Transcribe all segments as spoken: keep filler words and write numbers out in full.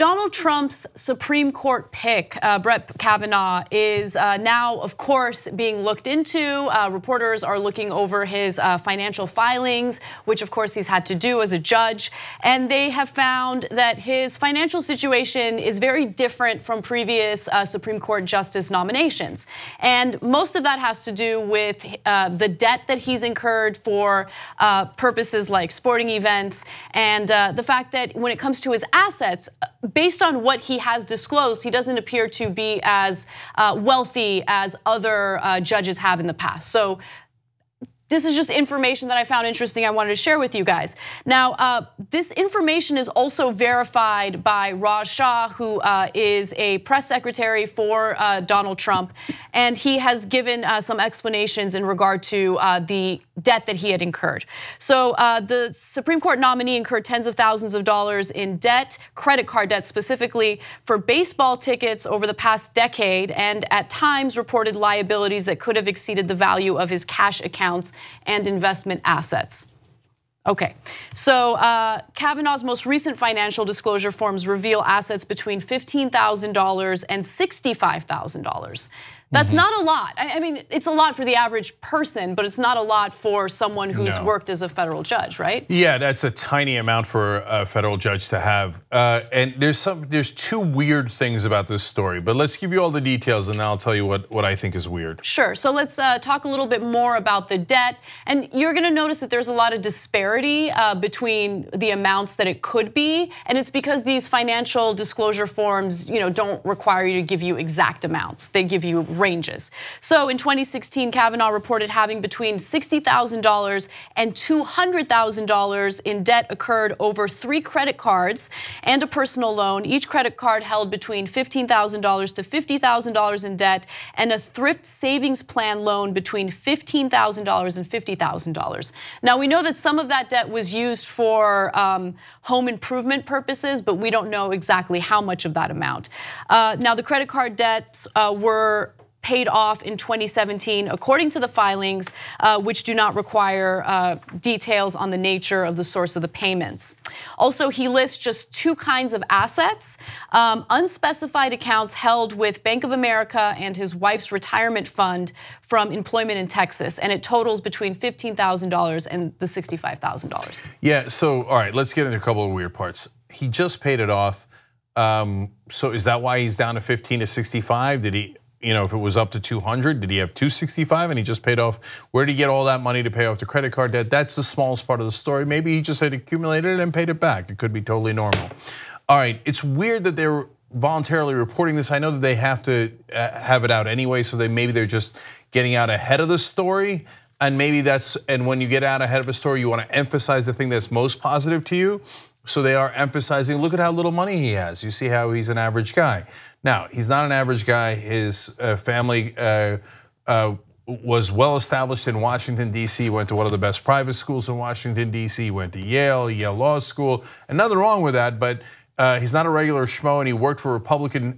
Donald Trump's Supreme Court pick, uh, Brett Kavanaugh, is uh, now, of course, being looked into. Uh, reporters are looking over his uh, financial filings, which, of course, he's had to do as a judge. And they have found that his financial situation is very different from previous uh, Supreme Court justice nominations. And most of that has to do with uh, the debt that he's incurred for uh, purposes like sporting events, and uh, the fact that when it comes to his assets, based on what he has disclosed, he doesn't appear to be as wealthy as other judges have in the past. So this is just information that I found interesting. I wanted to share with you guys. Now, uh, this information is also verified by Raj Shah, who uh, is a press secretary for uh, Donald Trump, and he has given uh, some explanations in regard to uh, the debt that he had incurred. So uh, the Supreme Court nominee incurred tens of thousands of dollars in debt, credit card debt specifically, for baseball tickets over the past decade, and at times reported liabilities that could have exceeded the value of his cash accounts and investment assets. Okay, so uh, Kavanaugh's most recent financial disclosure forms reveal assets between fifteen thousand dollars and sixty-five thousand dollars. That's mm-hmm. not a lot. I mean, it's a lot for the average person, but it's not a lot for someone who's no. worked as a federal judge, right? Yeah, that's a tiny amount for a federal judge to have. Uh, and there's some, there's two weird things about this story, but let's give you all the details and then I'll tell you what, what I think is weird. Sure, so let's uh, talk a little bit more about the debt. And you're gonna notice that there's a lot of disparity uh, between the amounts that it could be. And it's because these financial disclosure forms, you know, don't require you to give you exact amounts. They give you ranges. So in twenty sixteen, Kavanaugh reported having between sixty thousand dollars and two hundred thousand dollars in debt occurred over three credit cards and a personal loan. Each credit card held between fifteen thousand dollars to fifty thousand dollars in debt, and a thrift savings plan loan between fifteen thousand dollars and fifty thousand dollars. Now, we know that some of that debt was used for um, home improvement purposes, but we don't know exactly how much of that amount. Uh, now, the credit card debts uh, were paid off in twenty seventeen, according to the filings, uh, which do not require uh, details on the nature of the source of the payments. Also, he lists just two kinds of assets, um, unspecified accounts held with Bank of America and his wife's retirement fund from employment in Texas, and it totals between fifteen thousand dollars and the sixty-five thousand dollars. Yeah, so, all right, let's get into a couple of weird parts. He just paid it off, um, so is that why he's down to fifteen to sixty-five? Did he? You know, if it was up to two hundred, did he have two sixty-five and he just paid off? Where did he get all that money to pay off the credit card debt? That's the smallest part of the story. Maybe he just had accumulated it and paid it back. It could be totally normal. All right, it's weird that they're voluntarily reporting this. I know that they have to have it out anyway, so they maybe they're just getting out ahead of the story. And maybe that's, and when you get out ahead of a story, you want to emphasize the thing that's most positive to you. So they are emphasizing, look at how little money he has. You see how he's an average guy. Now, he's not an average guy. His family was well established in Washington, D C, went to one of the best private schools in Washington, D C, went to Yale, Yale Law School, and nothing wrong with that, but he's not a regular schmo, and he worked for Republican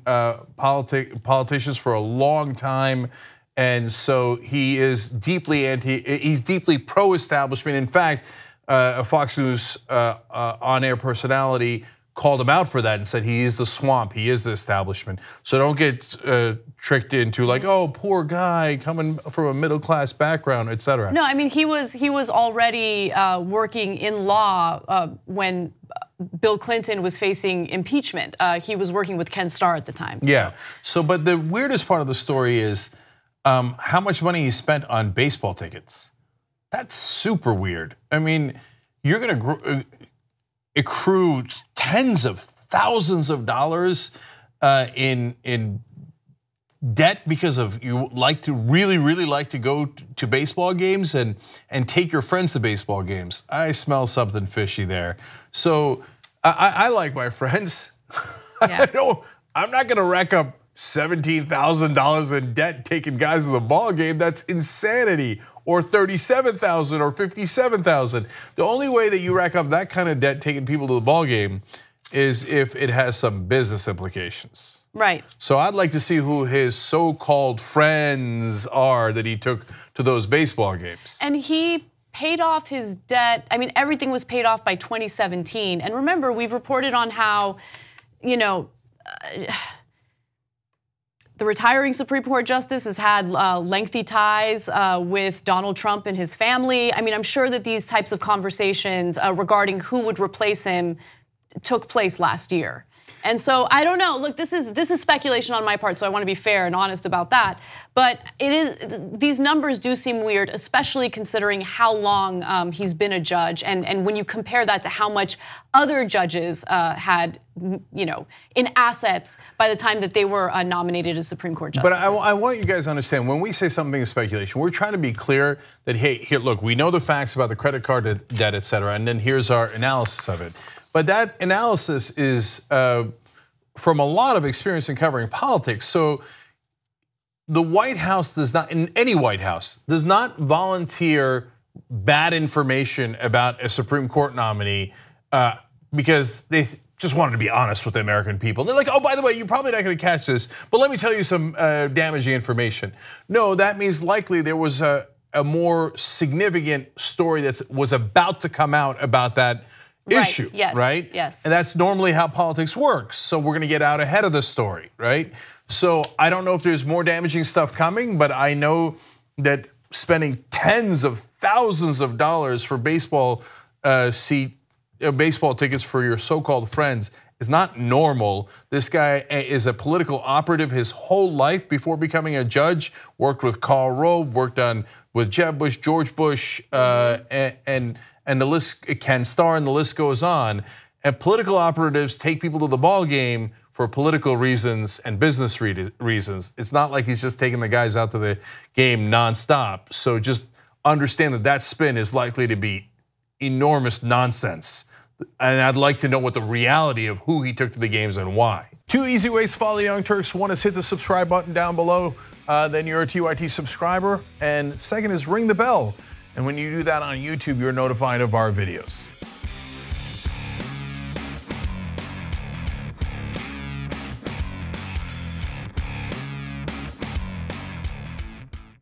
politicians for a long time. And so he is deeply anti, he's deeply pro-establishment. In fact, Uh, a Fox News uh, uh, on-air personality called him out for that and said he is the swamp, he is the establishment. So don't get uh, tricked into like, oh, poor guy coming from a middle-class background, et cetera. No, I mean, he was he was already uh, working in law uh, when Bill Clinton was facing impeachment. Uh, he was working with Ken Starr at the time. Yeah, so, so but the weirdest part of the story is um, how much money he spent on baseball tickets. That's super weird. I mean, you're gonna accrue tens of thousands of dollars in in debt because of you like to really, really like to go to baseball games and and take your friends to baseball games. I smell something fishy there. So I, I like my friends. Yeah. I don't, I'm not gonna rack up seventeen thousand dollars in debt taking guys to the ball game. That's insanity. Or thirty-seven thousand or fifty-seven thousand. The only way that you rack up that kind of debt taking people to the ball game is if it has some business implications. Right. So I'd like to see who his so-called friends are that he took to those baseball games. And he paid off his debt. I mean, everything was paid off by twenty seventeen. And remember, we've reported on how you know, uh, the retiring Supreme Court justice has had uh, lengthy ties uh, with Donald Trump and his family. I mean, I'm sure that these types of conversations uh, regarding who would replace him took place last year. And so I don't know. Look, this is this is speculation on my part, so I want to be fair and honest about that. But it is these numbers do seem weird, especially considering how long um, he's been a judge, and and when you compare that to how much other judges uh, had, you know, in assets by the time that they were uh, nominated as Supreme Court justices. But I, I want you guys to understand, when we say something is speculation, we're trying to be clear that hey, here, look, we know the facts about the credit card debt, et cetera, and then here's our analysis of it. But that analysis is uh, from a lot of experience in covering politics. So the White House does not, in any White House, does not volunteer bad information about a Supreme Court nominee uh, because they th just wanted to be honest with the American people. They're like, oh, by the way, you're probably not gonna catch this, but let me tell you some uh, damaging information. No, that means likely there was a, a more significant story that was about to come out about that issue, right? Yes, right? Yes. And that's normally how politics works. So we're gonna get out ahead of the story, right? So I don't know if there's more damaging stuff coming, but I know that spending tens of thousands of dollars for baseball uh, seat, uh, baseball tickets for your so-called friends is not normal. This guy is a political operative his whole life before becoming a judge. Worked with Karl Rove, worked on with Jeb Bush, George Bush, uh, and. and And the list, Ken Starr, and the list goes on. And political operatives take people to the ball game for political reasons and business reasons. It's not like he's just taking the guys out to the game nonstop. So just understand that that spin is likely to be enormous nonsense. And I'd like to know what the reality of who he took to the games and why. Two easy ways to follow the Young Turks. One is hit the subscribe button down below. Uh, then you're a T Y T subscriber. And second is ring the bell. And when you do that on YouTube, you're notified of our videos.